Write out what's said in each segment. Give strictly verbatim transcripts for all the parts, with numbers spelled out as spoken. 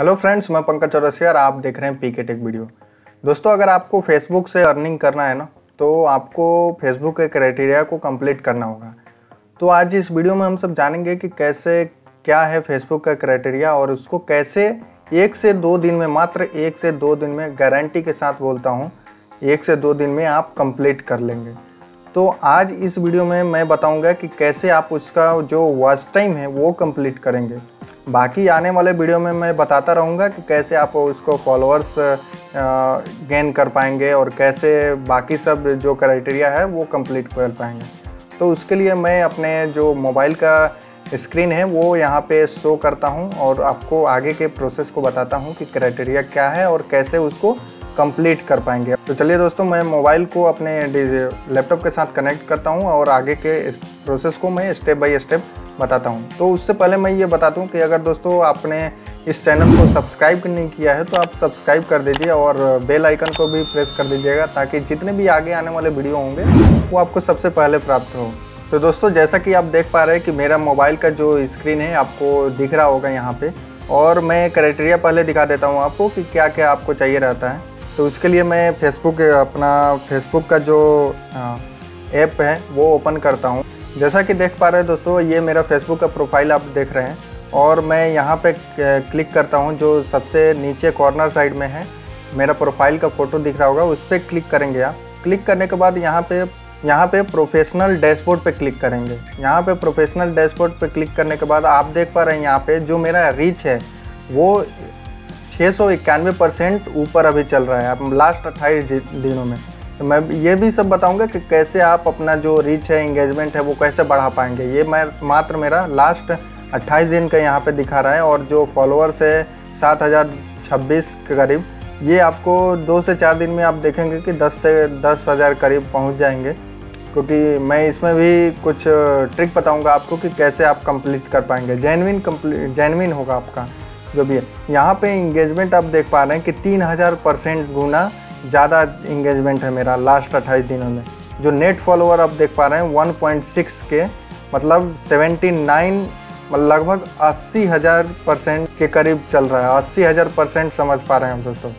Hello friends, मैं पंकज चौरसिया और आप देख रहे हैं पीकेटेक वीडियो। दोस्तों, अगर आपको फेसबुक से अर्निंग करना है ना, तो आपको फेसबुक के क्राइटेरिया को कंप्लीट करना होगा। तो आज इस वीडियो में हम सब जानेंगे कि कैसे, क्या है फेसबुक का क्राइटेरिया और उसको कैसे एक से दो दिन में, मात्र एक से दो दिन में, गारंटी के साथ बोलता हूँ, एक से दो दिन में आप कंप्लीट कर लेंगे। तो आज इस वीडियो में मैं बताऊँगा कि कैसे आप उसका जो वॉच टाइम है वो कंप्लीट करेंगे। बाकी आने वाले वीडियो में मैं बताता रहूँगा कि कैसे आप उसको फॉलोअर्स गेन कर पाएंगे और कैसे बाकी सब जो क्राइटेरिया है वो कंप्लीट कर पाएंगे। तो उसके लिए मैं अपने जो मोबाइल का स्क्रीन है वो यहाँ पे शो करता हूँ और आपको आगे के प्रोसेस को बताता हूँ कि क्राइटेरिया क्या है और कैसे उसको कंप्लीट कर पाएंगे। तो चलिए दोस्तों, मैं मोबाइल को अपने लैपटॉप के साथ कनेक्ट करता हूँ और आगे के प्रोसेस को मैं स्टेप बाय स्टेप बताता हूँ। तो उससे पहले मैं ये बता दूँ कि अगर दोस्तों आपने इस चैनल को सब्सक्राइब नहीं किया है तो आप सब्सक्राइब कर दीजिए और बेल आइकन को भी प्रेस कर दीजिएगा, ताकि जितने भी आगे आने वाले वीडियो होंगे वो आपको सबसे पहले प्राप्त हो। तो दोस्तों, जैसा कि आप देख पा रहे हैं कि मेरा मोबाइल का जो स्क्रीन है आपको दिख रहा होगा यहाँ पर, और मैं क्राइटेरिया पहले दिखा देता हूँ आपको कि क्या क्या आपको चाहिए रहता है। तो उसके लिए मैं फेसबुक अपना फेसबुक का जो ऐप है वो ओपन करता हूँ। जैसा कि देख पा रहे हैं दोस्तों, ये मेरा फेसबुक का प्रोफाइल आप देख रहे हैं और मैं यहाँ पे क्लिक करता हूँ। जो सबसे नीचे कॉर्नर साइड में है मेरा प्रोफाइल का फ़ोटो दिख रहा होगा, उस पर क्लिक करेंगे आप। क्लिक करने के बाद यहाँ पे यहाँ पे प्रोफेशनल डैशबोर्ड पे क्लिक करेंगे। यहाँ पे प्रोफेशनल डैशबोर्ड पे क्लिक करने के बाद आप देख पा रहे हैं यहाँ पर जो मेरा रीच है वो छः सौ इक्यानवे परसेंट ऊपर अभी चल रहा है, अब लास्ट अट्ठाईस दिनों में। तो मैं ये भी सब बताऊंगा कि कैसे आप अपना जो रीच है, इंगेजमेंट है, वो कैसे बढ़ा पाएंगे। ये मैं मात्र मेरा लास्ट अट्ठाईस दिन का यहाँ पे दिखा रहा है और जो फॉलोअर्स है सात हज़ार छब्बीस के करीब, ये आपको दो से चार दिन में आप देखेंगे कि दस से दस हज़ार करीब पहुँच जाएंगे, क्योंकि मैं इसमें भी कुछ ट्रिक बताऊँगा आपको कि कैसे आप कंप्लीट कर पाएंगे। जेनविन कम्प्लीट जेनविन होगा आपका जो भी है। यहाँ पर इंगेजमेंट आप देख पा रहे हैं कि तीन हज़ार परसेंट गुना ज़्यादा इंगेजमेंट है मेरा लास्ट अट्ठाईस दिनों में। जो नेट फॉलोअर आप देख पा रहे हैं वन पॉइंट सिक्स के, मतलब उन्यासी, लगभग अस्सी हज़ार परसेंट के करीब चल रहा है। अस्सी हज़ार परसेंट समझ पा रहे हैं हम दोस्तों,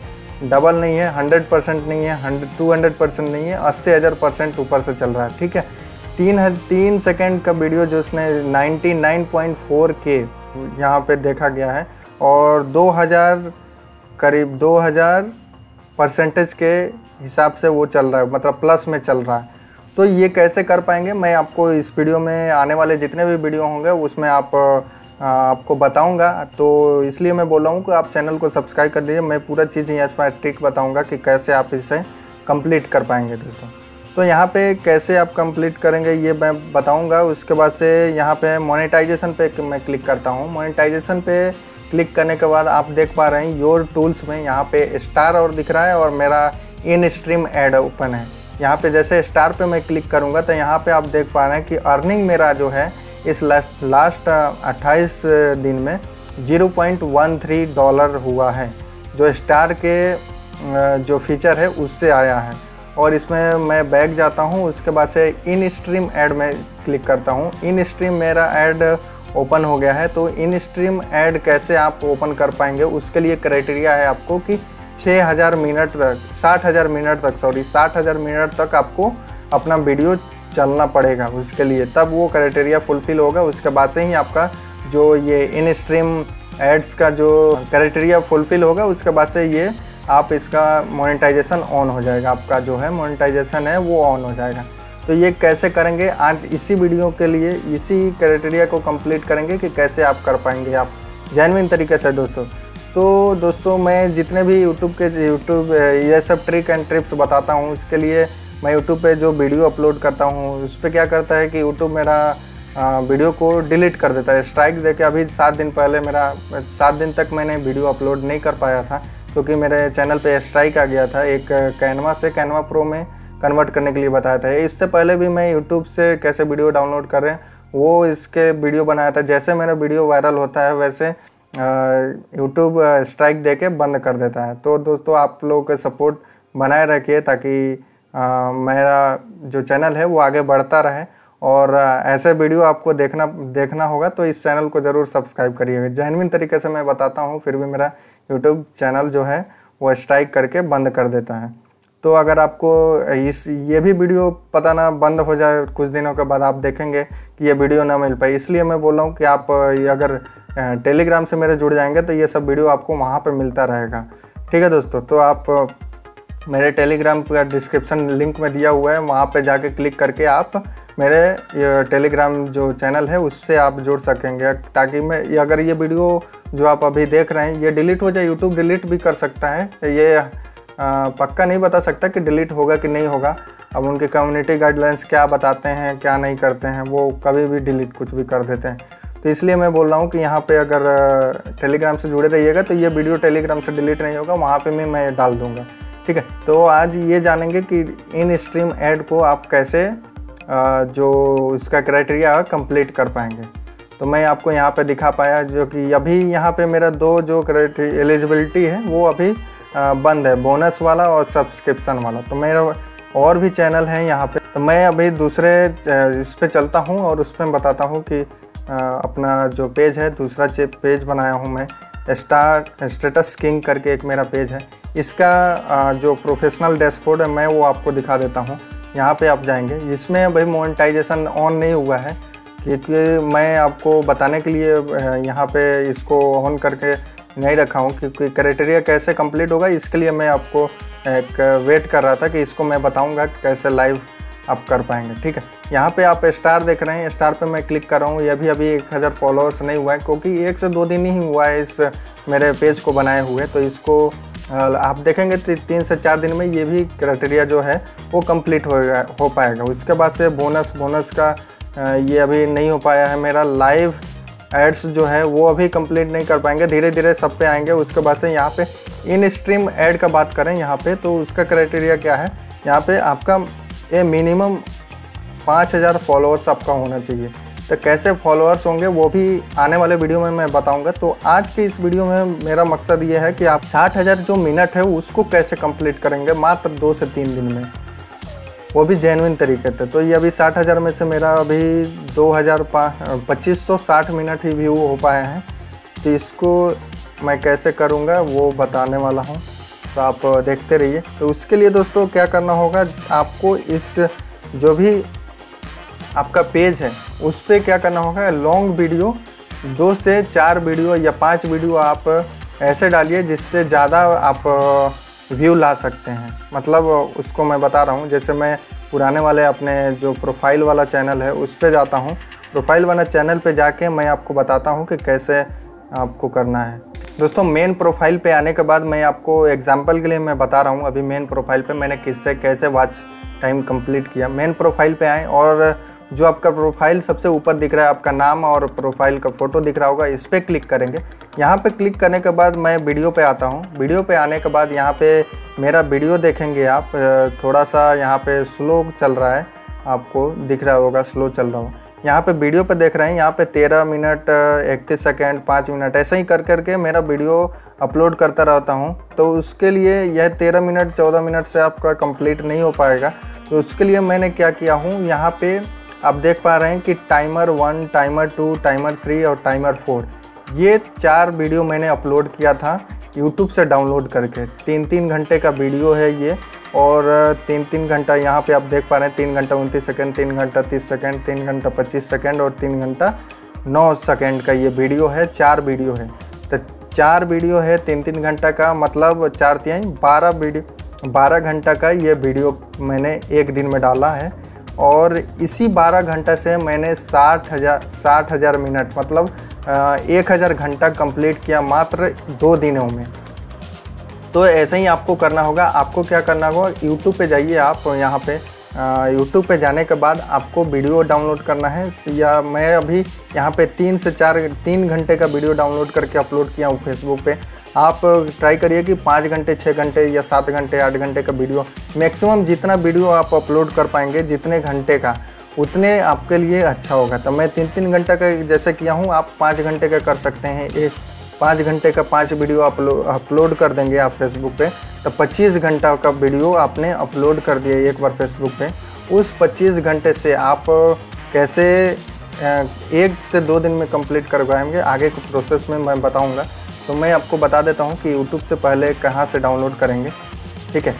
डबल नहीं है, हंड्रेड परसेंट नहीं है, हंड्रेड टू हंड्रेड परसेंट नहीं है, अस्सी हज़ार परसेंट ऊपर से चल रहा है। ठीक है, तीन तीन सेकेंड का वीडियो जो उसने नाइन्टी नाइन पॉइंट फोर के यहाँ पर देखा गया है और दो हज़ार करीब दो हज़ार परसेंटेज के हिसाब से वो चल रहा है, मतलब प्लस में चल रहा है। तो ये कैसे कर पाएंगे, मैं आपको इस वीडियो में, आने वाले जितने भी वीडियो होंगे उसमें आप आ, आपको बताऊंगा। तो इसलिए मैं बोल रहा हूँ कि आप चैनल को सब्सक्राइब कर दीजिए। मैं पूरा चीज़ यहाँ पर ट्रिक बताऊंगा कि कैसे आप इसे कंप्लीट कर पाएंगे दोस्तों। तो यहाँ पे कैसे आप कंप्लीट करेंगे ये मैं बताऊँगा। उसके बाद से यहाँ पर मोनेटाइजेशन पर मैं क्लिक करता हूँ। मोनेटाइजेशन पर क्लिक करने के बाद आप देख पा रहे हैं योर टूल्स में यहाँ पे स्टार और दिख रहा है और मेरा इन स्ट्रीम एड ओपन है। यहाँ पे जैसे स्टार पे मैं क्लिक करूँगा तो यहाँ पे आप देख पा रहे हैं कि अर्निंग मेरा जो है इस लास्ट लास्ट अट्ठाईस दिन में zero point one three dollar हुआ है, जो स्टार के जो फीचर है उससे आया है। और इसमें मैं बैक जाता हूँ, उसके बाद से इन स्ट्रीम एड में क्लिक करता हूँ। इन स्ट्रीम मेरा एड ओपन हो गया है। तो इन स्ट्रीम ऐड कैसे आप ओपन कर पाएंगे, उसके लिए क्राइटेरिया है आपको कि छः हज़ार मिनट तक साठ हज़ार मिनट तक सॉरी साठ हज़ार मिनट तक आपको अपना वीडियो चलना पड़ेगा उसके लिए, तब वो क्राइटेरिया फुलफ़िल होगा। उसके बाद से ही आपका जो ये इन स्ट्रीम एड्स का जो क्राइटेरिया फुलफ़िल होगा, उसके बाद से ये आप इसका मोनेटाइजेशन ऑन हो जाएगा, आपका जो है मोनेटाइजेशन है वो ऑन हो जाएगा। तो ये कैसे करेंगे, आज इसी वीडियो के लिए इसी क्राइटेरिया को कंप्लीट करेंगे कि कैसे आप कर पाएंगे आप जेन्युइन तरीके से दोस्तों। तो दोस्तों, मैं जितने भी YouTube के YouTube ये सब ट्रिक एंड ट्रिप्स बताता हूँ, उसके लिए मैं YouTube पे जो वीडियो अपलोड करता हूँ उस पर क्या करता है कि YouTube मेरा वीडियो को डिलीट कर देता है, स्ट्राइक दे के। अभी सात दिन पहले मेरा सात दिन तक मैंने वीडियो अपलोड नहीं कर पाया था, क्योंकि मेरे चैनल पर स्ट्राइक आ गया था। एक कैनवा से कैनवा प्रो में कन्वर्ट करने के लिए बताया था। इससे पहले भी मैं यूट्यूब से कैसे वीडियो डाउनलोड करें वो इसके वीडियो बनाया था। जैसे मेरा वीडियो वायरल होता है वैसे यूट्यूब स्ट्राइक देके बंद कर देता है। तो दोस्तों, आप लोगों के सपोर्ट बनाए रखिए ताकि आ, मेरा जो चैनल है वो आगे बढ़ता रहे। और ऐसे वीडियो आपको देखना देखना होगा तो इस चैनल को ज़रूर सब्सक्राइब करिएगा। जेन्युइन तरीके से मैं बताता हूँ, फिर भी मेरा यूट्यूब चैनल जो है वो स्ट्राइक करके बंद कर देता है। तो अगर आपको इस ये भी वीडियो पता ना बंद हो जाए कुछ दिनों के बाद, आप देखेंगे कि ये वीडियो ना मिल पाई, इसलिए मैं बोल रहा हूँ कि आप अगर टेलीग्राम से मेरे जुड़ जाएंगे तो ये सब वीडियो आपको वहाँ पे मिलता रहेगा। ठीक है दोस्तों, तो आप मेरे टेलीग्राम का डिस्क्रिप्शन लिंक में दिया हुआ है, वहाँ पे जाके क्लिक करके आप मेरे टेलीग्राम जो चैनल है उससे आप जुड़ सकेंगे, ताकि मैं अगर ये वीडियो जो आप अभी देख रहे हैं ये डिलीट हो जाए, यूट्यूब डिलीट भी कर सकता है, ये आ, पक्का नहीं बता सकता कि डिलीट होगा कि नहीं होगा। अब उनके कम्युनिटी गाइडलाइंस क्या बताते हैं क्या नहीं करते हैं, वो कभी भी डिलीट कुछ भी कर देते हैं। तो इसलिए मैं बोल रहा हूँ कि यहाँ पे अगर टेलीग्राम से जुड़े रहिएगा तो ये वीडियो टेलीग्राम से डिलीट नहीं होगा, वहाँ पे मैं मैं डाल दूँगा। ठीक है, तो आज ये जानेंगे कि इन स्ट्रीम ऐड को आप कैसे आ, जो उसका क्राइटेरिया कंप्लीट कर पाएंगे। तो मैं आपको यहाँ पर दिखा पाया जो कि अभी यहाँ पर मेरा दो जो क्राइटेरिया एलिजिबिलिटी है वो अभी बंद है, बोनस वाला और सब्सक्रिप्शन वाला। तो मेरा और भी चैनल है यहाँ पे, तो मैं अभी दूसरे इस पे चलता हूँ और उसमें बताता हूँ कि अपना जो पेज है, दूसरा पेज बनाया हूँ मैं, स्टार स्टेटस किंग करके एक मेरा पेज है। इसका जो प्रोफेशनल डैशबोर्ड है मैं वो आपको दिखा देता हूँ। यहाँ पे आप जाएंगे, इसमें अभी मोनेटाइजेशन ऑन नहीं हुआ है, क्योंकि मैं आपको बताने के लिए यहाँ पर इसको ऑन करके नहीं रखा हूँ, क्योंकि क्राइटेरिया कैसे कंप्लीट होगा इसके लिए मैं आपको एक वेट कर रहा था कि इसको मैं बताऊँगा कैसे लाइव आप कर पाएंगे। ठीक है, यहाँ पे आप स्टार देख रहे हैं, स्टार पे मैं क्लिक कर रहा हूँ। यह भी अभी एक हज़ार फॉलोअर्स नहीं हुआ है, क्योंकि एक से दो दिन ही हुआ है इस मेरे पेज को बनाए हुए। तो इसको आप देखेंगे तीन से चार दिन में ये भी क्राइटेरिया जो है वो कम्प्लीट होगा, हो पाएगा। उसके बाद से बोनस बोनस का ये अभी नहीं हो पाया है। मेरा लाइव एड्स जो है वो अभी कंप्लीट नहीं कर पाएंगे, धीरे धीरे सब पे आएंगे। उसके बाद से यहाँ पे इन स्ट्रीम ऐड का बात करें यहाँ पे, तो उसका क्राइटेरिया क्या है, यहाँ पे आपका ये मिनिमम पाँच हज़ार फॉलोअर्स आपका होना चाहिए। तो कैसे फॉलोअर्स होंगे वो भी आने वाले वीडियो में मैं बताऊँगा। तो आज के इस वीडियो में मेरा मकसद ये है कि आप साठ हज़ार जो मिनट है उसको कैसे कंप्लीट करेंगे मात्र दो से तीन दिन में, वो भी जेन्युइन तरीके से। तो ये अभी साठ हज़ार में से मेरा अभी दो हज़ार पच्चीस सौ साठ मिनट ही व्यू हो पाए हैं। तो इसको मैं कैसे करूँगा वो बताने वाला हूँ, तो आप देखते रहिए। तो उसके लिए दोस्तों क्या करना होगा, आपको इस जो भी आपका पेज है उस पर क्या करना होगा, लॉन्ग वीडियो दो से चार वीडियो या पाँच वीडियो आप ऐसे डालिए जिससे ज़्यादा आप व्यू ला सकते हैं। मतलब उसको मैं बता रहा हूँ, जैसे मैं पुराने वाले अपने जो प्रोफाइल वाला चैनल है उस पे जाता हूँ, प्रोफाइल वाला चैनल पे जाके मैं आपको बताता हूँ कि कैसे आपको करना है। दोस्तों मेन प्रोफाइल पे आने के बाद मैं आपको एग्जांपल के लिए मैं बता रहा हूँ, अभी मेन प्रोफाइल पे मैंने किससे कैसे वॉच टाइम कम्प्लीट किया। मेन प्रोफाइल पर आएँ और जो आपका प्रोफाइल सबसे ऊपर दिख रहा है, आपका नाम और प्रोफाइल का फ़ोटो दिख रहा होगा, इस पर क्लिक करेंगे। यहाँ पे क्लिक करने के बाद मैं वीडियो पे आता हूँ। वीडियो पे आने के बाद यहाँ पे मेरा वीडियो देखेंगे आप, थोड़ा सा यहाँ पे स्लो चल रहा है, आपको दिख रहा होगा स्लो चल रहा हो। यहाँ पे वीडियो पे देख रहे हैं, यहाँ पे तेरह मिनट इकतीस सेकेंड पाँच मिनट ऐसे ही कर करके मेरा वीडियो अपलोड करता रहता हूँ। तो उसके लिए यह तेरह मिनट चौदह मिनट से आपका कंप्लीट नहीं हो पाएगा। तो उसके लिए मैंने क्या किया हूँ, यहाँ पे आप देख पा रहे हैं कि timer one timer two timer three और टाइमर फोर, ये चार वीडियो मैंने अपलोड किया था YouTube से डाउनलोड करके। तीन तीन घंटे का वीडियो है ये, और तीन तीन घंटा यहाँ पे आप देख पा रहे हैं, तीन घंटा उनतीस सेकंड, तीन घंटा तीस सेकंड, तीन घंटा पच्चीस सेकंड और तीन घंटा नौ सेकंड का ये वीडियो है। चार वीडियो है तो चार वीडियो है तीन तीन घंटा का, मतलब चार तीन बारह वीडियो बारह घंटा का ये वीडियो मैंने एक दिन में डाला है। और इसी बारह घंटा से मैंने साठ हज़ार साठ हज़ार मिनट मतलब एक हज़ार घंटा कंप्लीट किया मात्र दो दिनों में। तो ऐसे ही आपको करना होगा। आपको क्या करना होगा, YouTube पे जाइए आप, यहाँ पे YouTube पे जाने के बाद आपको वीडियो डाउनलोड करना है। या मैं अभी यहाँ पे तीन से चार तीन घंटे का वीडियो डाउनलोड करके अपलोड किया हूँ फेसबुक पे। आप ट्राई करिए कि पाँच घंटे छः घंटे या सात घंटे आठ घंटे का वीडियो, मैक्सिमम जितना वीडियो आप अपलोड कर पाएंगे जितने घंटे का उतने आपके लिए अच्छा होगा। तो मैं तीन तीन घंटे का जैसे किया हूँ, आप पाँच घंटे का कर सकते हैं। एक पाँच घंटे का पाँच वीडियो अपलोड अपलोड कर देंगे आप फेसबुक पे, तो पच्चीस घंटा का वीडियो आपने अपलोड कर दिया एक बार फेसबुक पे। उस पच्चीस घंटे से आप कैसे एक से दो दिन में कंप्लीट करवाएंगे, आगे के प्रोसेस में मैं बताऊंगा। तो मैं आपको बता देता हूं कि YouTube से पहले कहां से डाउनलोड करेंगे, ठीक है,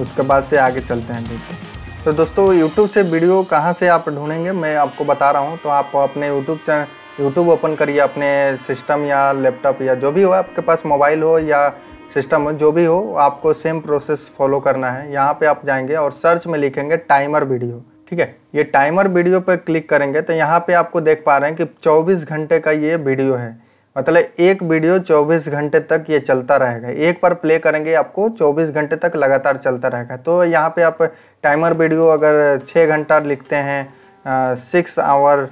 उसके बाद से आगे चलते हैं। देखिए तो दोस्तों, YouTube से वीडियो कहां से आप ढूंढेंगे मैं आपको बता रहा हूं। तो आप अपने यूट्यूब चैनल यूट्यूब ओपन करिए अपने सिस्टम या लैपटॉप या जो भी हो, आपके पास मोबाइल हो या सिस्टम हो, जो भी हो, आपको सेम प्रोसेस फॉलो करना है। यहाँ पर आप जाएँगे और सर्च में लिखेंगे टाइमर वीडियो, ठीक है। ये टाइमर वीडियो पर क्लिक करेंगे तो यहाँ पे आपको देख पा रहे हैं कि चौबीस घंटे का ये वीडियो है, मतलब एक वीडियो चौबीस घंटे तक ये चलता रहेगा। एक बार प्ले करेंगे आपको चौबीस घंटे तक लगातार चलता रहेगा। तो यहाँ पे आप टाइमर वीडियो अगर छः घंटा लिखते हैं सिक्स आवर,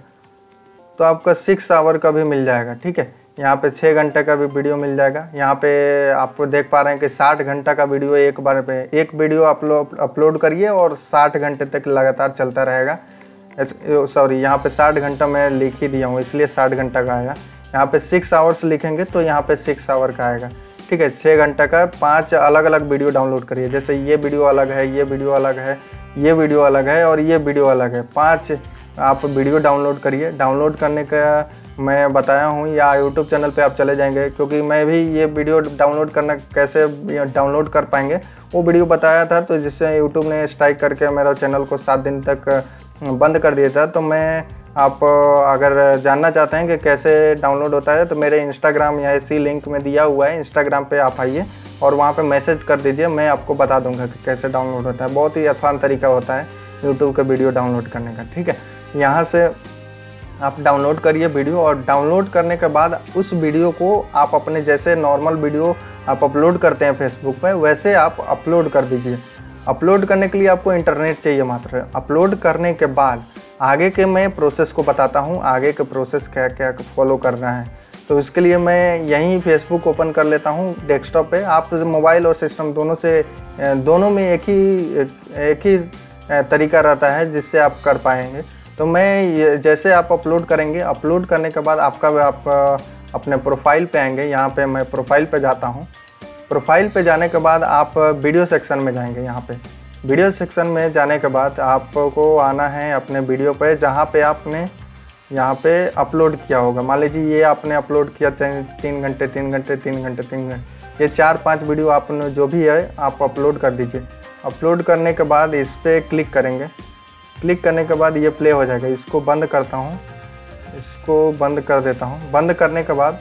तो आपका सिक्स आवर का भी मिल जाएगा, ठीक है। यहाँ पे छः घंटे का भी वीडियो मिल जाएगा। यहाँ पे आपको देख पा रहे हैं कि साठ घंटा का वीडियो एक बार पे एक वीडियो अपलोड अपलोड करिए और साठ घंटे तक लगातार चलता रहेगा। सॉरी, यहाँ पे साठ घंटा मैं लिख ही दिया हूँ, इसलिए साठ घंटा का आएगा। यहाँ पे सिक्स आवर्स लिखेंगे तो यहाँ पे सिक्स आवर का आएगा, ठीक है। छः घंटा का पाँच अलग अलग वीडियो डाउनलोड करिए, जैसे ये वीडियो अलग है, ये वीडियो अलग है, ये वीडियो अलग है और ये वीडियो अलग है। पाँच आप वीडियो डाउनलोड करिए। डाउनलोड करने का मैं बताया हूँ, या YouTube चैनल पे आप चले जाएंगे, क्योंकि मैं भी ये वीडियो डाउनलोड करना कैसे डाउनलोड कर पाएंगे वो वीडियो बताया था। तो जिससे YouTube ने स्ट्राइक करके मेरा चैनल को सात दिन तक बंद कर दिया था। तो मैं, आप अगर जानना चाहते हैं कि कैसे डाउनलोड होता है, तो मेरे इंस्टाग्राम या इसी लिंक में दिया हुआ है, इंस्टाग्राम पर आप आइए और वहाँ पर मैसेज कर दीजिए, मैं आपको बता दूँगा कि कैसे डाउनलोड होता है। बहुत ही आसान तरीका होता है यूट्यूब का वीडियो डाउनलोड करने का, ठीक है। यहाँ से आप डाउनलोड करिए वीडियो, और डाउनलोड करने के बाद उस वीडियो को आप अपने, जैसे नॉर्मल वीडियो आप अपलोड करते हैं फेसबुक पर, वैसे आप अपलोड कर दीजिए। अपलोड करने के लिए आपको इंटरनेट चाहिए मात्र। अपलोड करने के बाद आगे के मैं प्रोसेस को बताता हूँ, आगे के प्रोसेस क्या क्या फॉलो करना है। तो इसके लिए मैं यहीं फेसबुक ओपन कर लेता हूँ डेस्कटॉप पे। आप मोबाइल और सिस्टम दोनों से, दोनों में एक ही एक ही तरीका रहता है जिससे आप कर पाएंगे। तो मैं, जैसे आप अपलोड करेंगे, अपलोड करने के बाद आपका आप अपने प्रोफाइल पे आएंगे। यहाँ पे मैं प्रोफाइल पे जाता हूँ। प्रोफाइल पे जाने के बाद आप वीडियो सेक्शन में जाएंगे। यहाँ पे वीडियो सेक्शन में जाने के बाद आपको आना है अपने वीडियो पे, जहाँ पे आपने यहाँ पे अपलोड किया होगा। मान लीजिए ये आपने अपलोड किया तीन घंटे तीन घंटे तीन घंटे तीन घंटे ये चार पाँच वीडियो आपने जो भी है आप अपलोड कर दीजिए। अपलोड करने के बाद इस पर क्लिक करेंगे। क्लिक करने के बाद ये प्ले हो जाएगा। इसको बंद करता हूँ, इसको बंद कर देता हूँ। बंद करने के बाद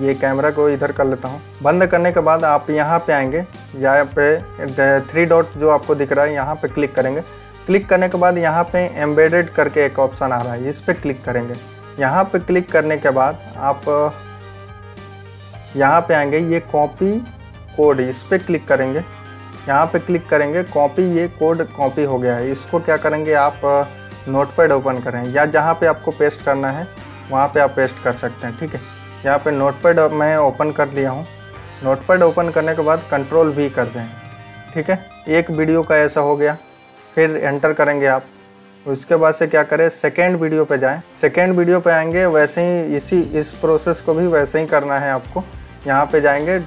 ये कैमरा को इधर कर लेता हूँ। बंद करने के बाद आप यहाँ पे आएंगे, यहाँ पे थ्री डॉट जो आपको दिख रहा है यहाँ पे क्लिक करेंगे। क्लिक करने के बाद यहाँ पे एम्बेडेड करके एक ऑप्शन आ रहा है, इस पर क्लिक करेंगे। यहाँ पर क्लिक करने के बाद आप यहाँ पर आएँगे, ये कॉपी कोड, इस पर क्लिक करेंगे। यहाँ पे क्लिक करेंगे, कॉपी, ये कोड कॉपी हो गया है। इसको क्या करेंगे, आप नोटपैड ओपन करें, या जहाँ पे आपको पेस्ट करना है वहाँ पे आप पेस्ट कर सकते हैं, ठीक है। यहाँ पे नोटपैड मैं ओपन कर लिया हूँ। नोटपैड ओपन करने के बाद कंट्रोल वी कर दें, ठीक है। एक वीडियो का ऐसा हो गया, फिर एंटर करेंगे आप। उसके बाद से क्या करें, सेकेंड वीडियो पर जाएँ। सेकेंड वीडियो पर आएँगे, वैसे ही इसी इस प्रोसेस को भी वैसे ही करना है आपको। यहाँ पे जाएंगे,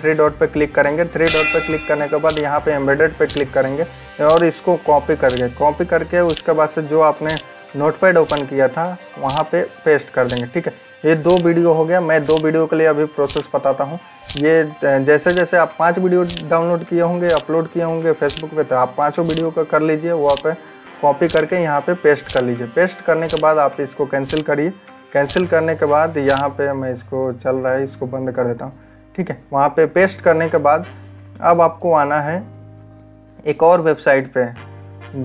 थ्री डॉट पे क्लिक करेंगे। थ्री डॉट पे क्लिक करने के बाद यहाँ पे एम्बेडेड पे क्लिक करेंगे और इसको कॉपी करके कॉपी करके उसके बाद से जो आपने नोटपैड ओपन किया था वहाँ पे पेस्ट कर देंगे, ठीक है। ये दो वीडियो हो गया। मैं दो वीडियो के लिए अभी प्रोसेस बताता हूँ। ये जैसे जैसे आप पाँच वीडियो डाउनलोड किए होंगे, अपलोड किए होंगे फेसबुक पर, तो आप पाँचों वीडियो का कर लीजिए, वहाँ पर कॉपी करके यहाँ पर पेस्ट कर लीजिए। पेस्ट करने के बाद आप इसको कैंसिल करिए। कैंसिल करने के बाद यहाँ पे मैं इसको चल रहा है, इसको बंद कर देता हूँ, ठीक है। वहाँ पे पेस्ट करने के बाद अब आपको आना है एक और वेबसाइट पे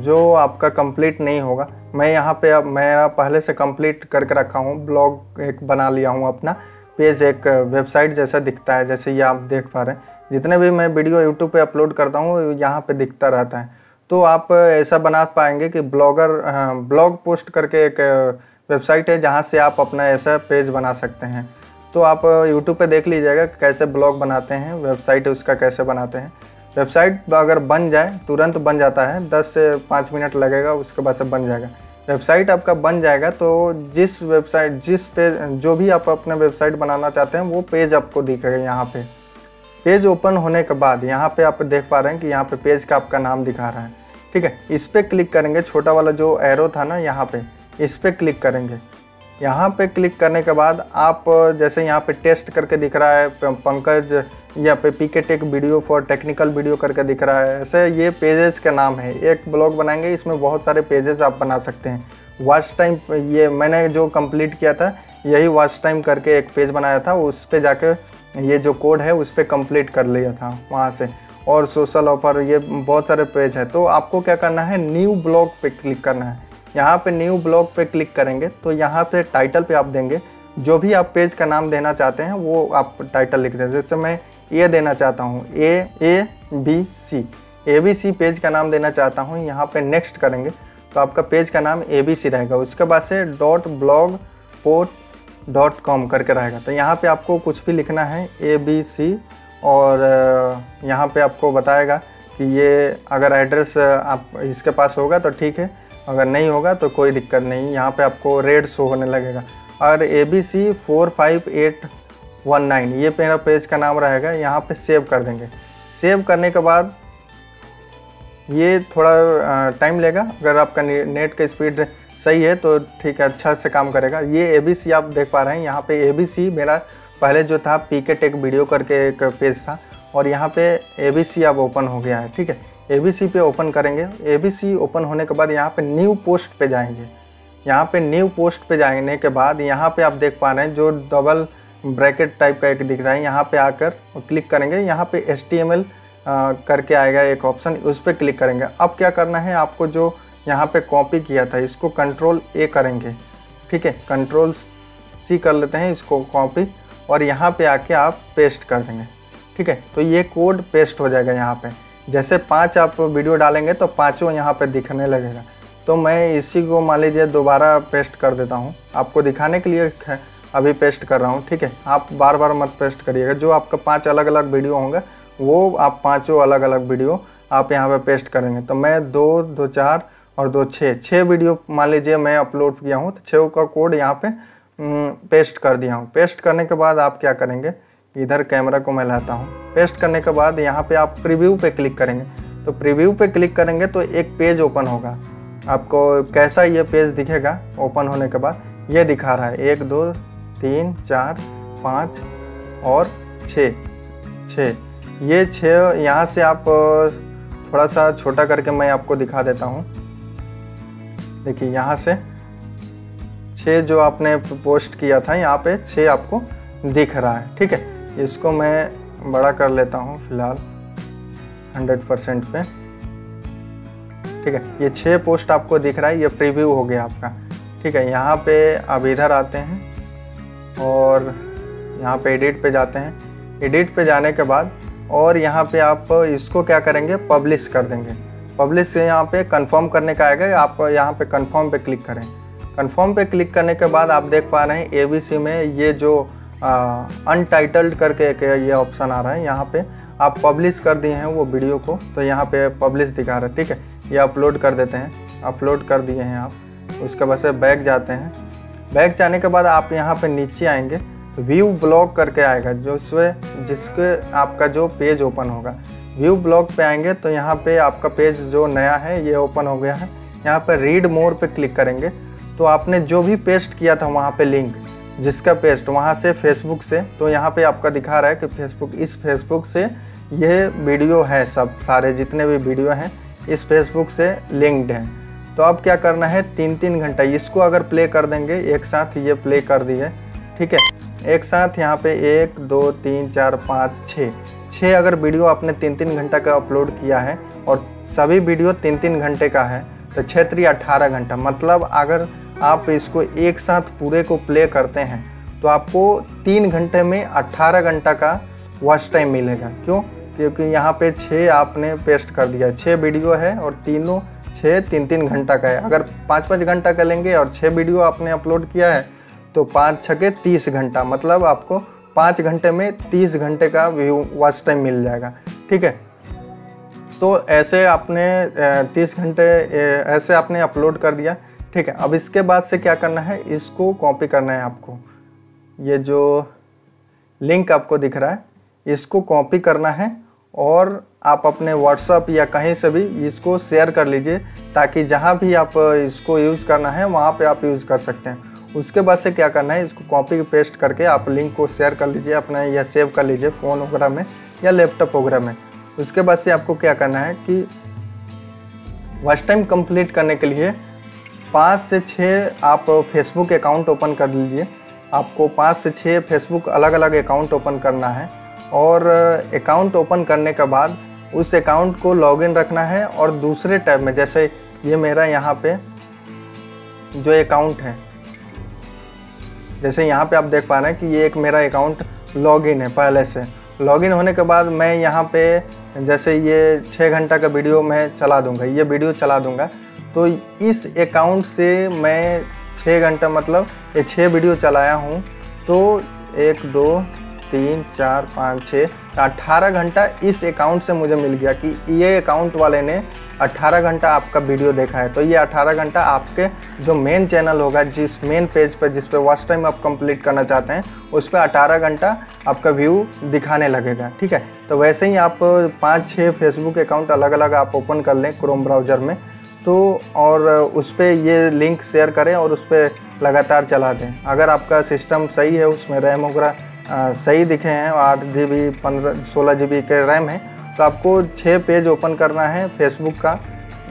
जो आपका कंप्लीट नहीं होगा। मैं यहाँ पे अब मेरा पहले से कंप्लीट करके रखा हूँ, ब्लॉग एक बना लिया हूँ अपना पेज, एक वेबसाइट जैसा दिखता है, जैसे ये आप देख पा रहे हैं। जितने भी मैं वीडियो यूट्यूब पर अपलोड करता हूँ यहाँ पर दिखता रहता है। तो आप ऐसा बना पाएंगे कि ब्लॉगर, ब्लॉग पोस्ट करके एक वेबसाइट है जहाँ से आप अपना ऐसा पेज बना सकते हैं। तो आप YouTube पे देख लीजिएगा कैसे ब्लॉग बनाते हैं, वेबसाइट उसका कैसे बनाते हैं। वेबसाइट अगर बन जाए, तुरंत बन जाता है, दस से पाँच मिनट लगेगा, उसके बाद से बन जाएगा। वेबसाइट आपका बन जाएगा तो जिस वेबसाइट, जिस पेज, जो भी आप अपना वेबसाइट बनाना चाहते हैं वो पेज आपको दिखेगा। यहाँ पर पेज ओपन होने के बाद यहाँ पर आप देख पा रहे हैं कि यहाँ पर पे पेज का आपका नाम दिखा रहा है, ठीक है। इस पर क्लिक करेंगे, छोटा वाला जो एरो था ना यहाँ पे, इस पर क्लिक करेंगे। यहाँ पे क्लिक करने के बाद आप जैसे यहाँ पे टेस्ट करके दिख रहा है पंकज, यहाँ पे पीकेटेक वीडियो फॉर टेक्निकल वीडियो करके दिख रहा है, ऐसे ये पेजेस के नाम है। एक ब्लॉग बनाएंगे, इसमें बहुत सारे पेजेस आप बना सकते हैं। वॉच टाइम, ये मैंने जो कंप्लीट किया था यही वॉच टाइम करके एक पेज बनाया था, उस पर जाके ये जो कोड है उस पर कंप्लीट कर लिया था वहाँ से। और सोशल ऑफर, ये बहुत सारे पेज है। तो आपको क्या करना है, न्यू ब्लॉग पे क्लिक करना है। यहाँ पे न्यू ब्लॉग पे क्लिक करेंगे तो यहाँ पे टाइटल पे आप देंगे जो भी आप पेज का नाम देना चाहते हैं वो आप टाइटल लिख दें। जैसे मैं ये देना चाहता हूँ A A B C, A B C page का नाम देना चाहता हूँ। यहाँ पे नेक्स्ट करेंगे तो आपका पेज का नाम ए बी सी रहेगा। उसके बाद से dot blogspot dot com करके रहेगा। तो यहाँ पे आपको कुछ भी लिखना है ए बी सी, और यहाँ पे आपको बताएगा कि ये अगर एड्रेस आप इसके पास होगा तो ठीक है, अगर नहीं होगा तो कोई दिक्कत नहीं। यहाँ पे आपको रेड शो होने लगेगा। और A B C four five eight one nine ये मेरा पेज का नाम रहेगा। यहाँ पे सेव कर देंगे। सेव करने के बाद ये थोड़ा टाइम लेगा, अगर आपका नेट का स्पीड सही है तो ठीक है, अच्छा से काम करेगा। ये ए बी सी आप देख पा रहे हैं, यहाँ पे ए बी सी मेरा पहले जो था पीकेटेक वीडियो करके एक पेज था, और यहाँ पे ए बी सी अब ओपन हो गया है। ठीक है, ए बी सी पे ओपन करेंगे। ए बी सी ओपन होने के बाद यहाँ पे न्यू पोस्ट पे जाएंगे। यहाँ पे न्यू पोस्ट पे जाने के बाद यहाँ पे आप देख पा रहे हैं जो डबल ब्रैकेट टाइप का एक दिख रहा है, यहाँ पे आकर क्लिक करेंगे। यहाँ पे एच टी एम एल करके आएगा एक ऑप्शन, उस पर क्लिक करेंगे। अब क्या करना है, आपको जो यहाँ पे कॉपी किया था इसको कंट्रोल ए करेंगे। ठीक है, कंट्रोल सी कर लेते हैं इसको कॉपी, और यहाँ पे आके आप पेस्ट कर देंगे। ठीक है, तो ये कोड पेस्ट हो जाएगा। यहाँ पे जैसे पांच आप वीडियो डालेंगे तो पांचों यहाँ पे दिखने लगेगा। तो मैं इसी को मान लीजिए दोबारा पेस्ट कर देता हूँ, आपको दिखाने के लिए अभी पेस्ट कर रहा हूँ। ठीक है, आप बार बार मत पेस्ट करिएगा। जो आपका पाँच अलग अलग वीडियो होंगे वो आप पाँचों अलग अलग वीडियो आप यहाँ पर पेस्ट करेंगे। तो मैं दो दो चार और दो छः छः वीडियो मान लीजिए मैं अपलोड किया हूँ, तो छः का कोड यहाँ पे पेस्ट कर दिया हूँ। पेस्ट करने के बाद आप क्या करेंगे, इधर कैमरा को मैं लाता हूँ। पेस्ट करने के बाद यहाँ पे आप प्रीव्यू पे क्लिक करेंगे। तो प्रीव्यू पे क्लिक करेंगे तो एक पेज ओपन होगा। आपको कैसा ये पेज दिखेगा ओपन होने के बाद, ये दिखा रहा है एक दो तीन चार पाँच और छः छः ये छः यहाँ से आप थोड़ा सा छोटा करके मैं आपको दिखा देता हूँ। देखिए यहाँ से छः जो आपने पोस्ट किया था यहाँ पे छः आपको दिख रहा है। ठीक है, इसको मैं बड़ा कर लेता हूँ फिलहाल हंड्रेड परसेंट पे। ठीक है, ये छः पोस्ट आपको दिख रहा है, ये प्रीव्यू हो गया आपका। ठीक है, यहाँ पे अब इधर आते हैं और यहाँ पे एडिट पे जाते हैं। एडिट पे जाने के बाद और यहाँ पे आप इसको क्या करेंगे, पब्लिश कर देंगे। पब्लिश से यहाँ पे कंफर्म करने का आएगा, आप यहाँ पे कंफर्म पे क्लिक करें। कंफर्म पे क्लिक करने के बाद आप देख पा रहे हैं ए बी सी में ये जो अनटाइटल्ड करके एक ये ऑप्शन आ रहा है, यहाँ पे आप पब्लिश कर दिए हैं वो वीडियो को। तो यहाँ पे पब्लिश दिखा रहा है। ठीक है, ये अपलोड कर देते हैं, अपलोड कर दिए हैं आप। उसके बाद से बैक जाते हैं। बैक जाने के बाद आप यहाँ पर नीचे आएँगे, व्यू ब्लॉग करके आएगा जो उसमें जिसके आपका जो पेज ओपन होगा। व्यू ब्लॉग पे आएंगे तो यहाँ पे आपका पेज जो नया है ये ओपन हो गया है। यहाँ पर रीड मोर पे क्लिक करेंगे तो आपने जो भी पेस्ट किया था वहाँ पे लिंक, जिसका पेस्ट वहाँ से फेसबुक से, तो यहाँ पे आपका दिखा रहा है कि फेसबुक, इस फेसबुक से ये वीडियो है, सब सारे जितने भी वीडियो हैं इस फेसबुक से लिंक्ड है। तो अब क्या करना है, तीन तीन घंटा इसको अगर प्ले कर देंगे एक साथ, ये प्ले कर दिए। ठीक है, एक साथ यहाँ पे एक दो तीन चार पाँच छः छः अगर वीडियो आपने तीन तीन घंटा का अपलोड किया है और सभी वीडियो तीन तीन घंटे का है तो छः त्रि अट्ठारह घंटा, मतलब अगर आप इसको एक साथ पूरे को प्ले करते हैं तो आपको तीन घंटे में अट्ठारह घंटा का वॉच टाइम मिलेगा। क्यों? क्योंकि यहाँ पे छः आपने पेस्ट कर दिया, छः वीडियो है और तीनों छः तीन तीन घंटा का है। अगर पाँच पाँच घंटा का लेंगे और छः वीडियो आपने अपलोड किया है तो पाँच छके तीस घंटा, मतलब आपको पाँच घंटे में तीस घंटे का व्यू वॉच टाइम मिल जाएगा। ठीक है, तो ऐसे आपने तीस घंटे ऐसे आपने अपलोड कर दिया। ठीक है, अब इसके बाद से क्या करना है, इसको कॉपी करना है आपको। ये जो लिंक आपको दिख रहा है इसको कॉपी करना है और आप अपने व्हाट्सएप या कहीं से भी इसको शेयर कर लीजिए ताकि जहाँ भी आप इसको यूज़ करना है वहाँ पे आप यूज़ कर सकते हैं। उसके बाद से क्या करना है, इसको कॉपी पेस्ट करके आप लिंक को शेयर कर लीजिए अपने या सेव कर लीजिए फ़ोन वगैरह में या लैपटॉप वगैरह में। उसके बाद से आपको क्या करना है कि फर्स्ट टाइम कंप्लीट करने के लिए पाँच से छः आप फेसबुक अकाउंट ओपन कर लीजिए। आपको पाँच से छः फेसबुक अलग अलग अकाउंट ओपन करना है और अकाउंट ओपन करने के बाद उस अकाउंट को लॉगिन रखना है और दूसरे टैब में, जैसे ये मेरा यहाँ पे जो अकाउंट है, जैसे यहाँ पे आप देख पा रहे हैं कि ये एक मेरा अकाउंट लॉगिन है पहले से। लॉगिन होने के बाद मैं यहाँ पे जैसे ये छः घंटा का वीडियो मैं चला दूँगा, ये वीडियो चला दूँगा, तो इस अकाउंट से मैं छः घंटा मतलब ये छः वीडियो चलाया हूँ, तो एक दो तीन चार पाँच छः अट्ठारह घंटा इस अकाउंट से मुझे मिल गया कि ये अकाउंट वाले ने अट्ठारह घंटा आपका वीडियो देखा है। तो ये अट्ठारह घंटा आपके जो मेन चैनल होगा, जिस मेन पेज पर जिस पे वॉच टाइम आप कंप्लीट करना चाहते हैं, उस पर अट्ठारह घंटा आपका व्यू दिखाने लगेगा। ठीक है, तो वैसे ही आप पाँच छः फेसबुक अकाउंट अलग अलग आप ओपन कर लें क्रोम ब्राउज़र में, तो और उस पर ये लिंक शेयर करें और उस पर लगातार चला दें। अगर आपका सिस्टम सही है, उसमें रैम वगैरह आ, सही दिखे हैं, आठ जी बी पंद्रह सोलह जी बी के रैम है, तो आपको छः पेज ओपन करना है फेसबुक का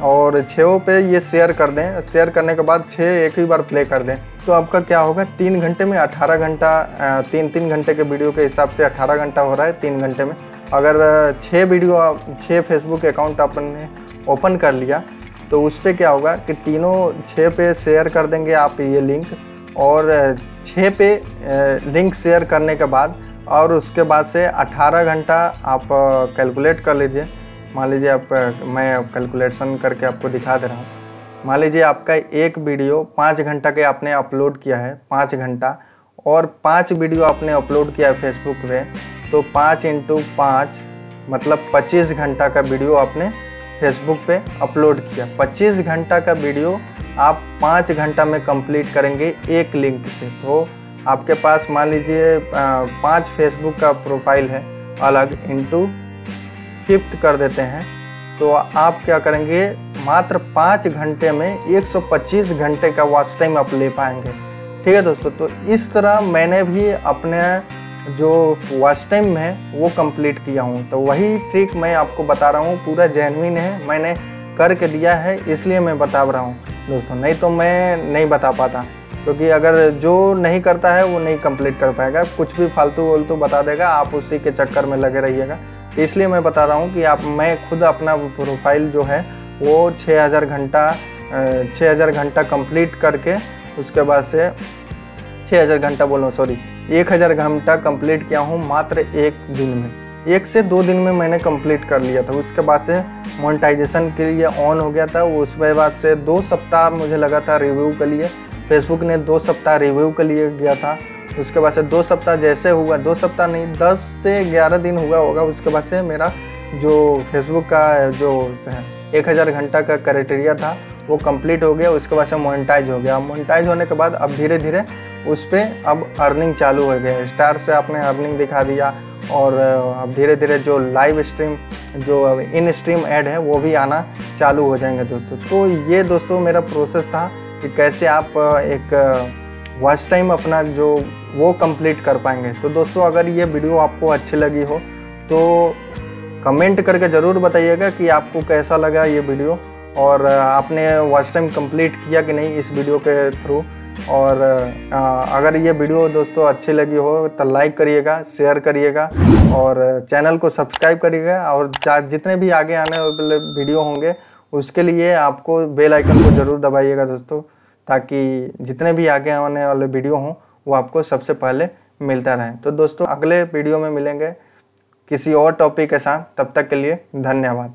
और छः पे ये शेयर कर दें। शेयर करने के बाद छः एक ही बार प्ले कर दें, तो आपका क्या होगा, तीन घंटे में अट्ठारह घंटा, तीन तीन घंटे के वीडियो के हिसाब से अट्ठारह घंटा हो रहा है तीन घंटे में। अगर छः वीडियो छः फेसबुक अकाउंट आपने ओपन कर लिया तो उस पर क्या होगा कि तीनों छः पे शेयर कर देंगे आप ये लिंक, और छः पे लिंक शेयर करने के बाद और उसके बाद से अट्ठारह घंटा आप कैलकुलेट कर लीजिए। मान लीजिए आप, मैं कैलकुलेशन करके आपको दिखा दे रहा हूँ। मान लीजिए आपका एक वीडियो पाँच घंटा के आपने अपलोड किया है, पाँच घंटा और पाँच वीडियो आपने अपलोड किया है फेसबुक पे, तो पाँच इंटू पाँच मतलब पच्चीस घंटा का वीडियो आपने फेसबुक पे अपलोड किया। पच्चीस घंटा का वीडियो आप पाँच घंटा में कंप्लीट करेंगे एक लिंक से, तो आपके पास मान लीजिए पाँच फेसबुक का प्रोफाइल है अलग, इंटू फिफ्थ कर देते हैं, तो आप क्या करेंगे, मात्र पाँच घंटे में एक सौ पच्चीस घंटे का वॉच टाइम आप ले पाएंगे। ठीक है दोस्तों, तो इस तरह मैंने भी अपने जो वॉच टाइम है वो कंप्लीट किया हूँ। तो वही ट्रिक मैं आपको बता रहा हूँ, पूरा जेन्युइन है, मैंने करके दिया है इसलिए मैं बता रहा हूँ दोस्तों, नहीं तो मैं नहीं बता पाता, क्योंकि अगर जो नहीं करता है वो नहीं कंप्लीट कर पाएगा, कुछ भी फालतू वोलतू बता देगा, आप उसी के चक्कर में लगे रहिएगा। इसलिए मैं बता रहा हूँ कि आप, मैं खुद अपना प्रोफाइल जो है वो छः हज़ार घंटा छः हज़ार घंटा कंप्लीट करके उसके बाद से छः हज़ार घंटा बोलो सॉरी एक हज़ार घंटा कंप्लीट किया हूँ मात्र एक दिन में, एक से दो दिन में मैंने कंप्लीट कर लिया था। उसके बाद से मोनेटाइजेशन के लिए ऑन हो गया था, उसके बाद से दो सप्ताह मुझे लगा था रिव्यू के लिए, फेसबुक ने दो सप्ताह रिव्यू के लिए गया था। उसके बाद से दो सप्ताह जैसे हुआ, दो सप्ताह नहीं दस से ग्यारह दिन हुआ होगा, उसके बाद से मेरा जो फेसबुक का जो एक हज़ार घंटा का क्राइटेरिया था वो कंप्लीट हो गया। उसके बाद से मोनेटाइज हो गया। मोनेटाइज होने के बाद अब धीरे धीरे उस पर अब अर्निंग चालू हो गया। स्टार से आपने अर्निंग दिखा दिया और अब धीरे धीरे जो लाइव स्ट्रीम, जो इन स्ट्रीम ऐड है वो भी आना चालू हो जाएंगे दोस्तों। तो ये दोस्तों मेरा प्रोसेस था कि कैसे आप एक वॉच टाइम अपना जो वो कंप्लीट कर पाएंगे। तो दोस्तों अगर ये वीडियो आपको अच्छी लगी हो तो कमेंट करके ज़रूर बताइएगा कि आपको कैसा लगा ये वीडियो और आपने वॉच टाइम कंप्लीट किया कि नहीं इस वीडियो के थ्रू। और अगर ये वीडियो दोस्तों अच्छी लगी हो तो लाइक करिएगा, शेयर करिएगा और चैनल को सब्सक्राइब करिएगा। और जितने भी आगे आने वाले वीडियो होंगे उसके लिए आपको बेल आइकन को ज़रूर दबाइएगा दोस्तों, ताकि जितने भी आगे आने वाले वीडियो हों वो आपको सबसे पहले मिलता रहे। तो दोस्तों अगले वीडियो में मिलेंगे किसी और टॉपिक के साथ, तब तक के लिए धन्यवाद।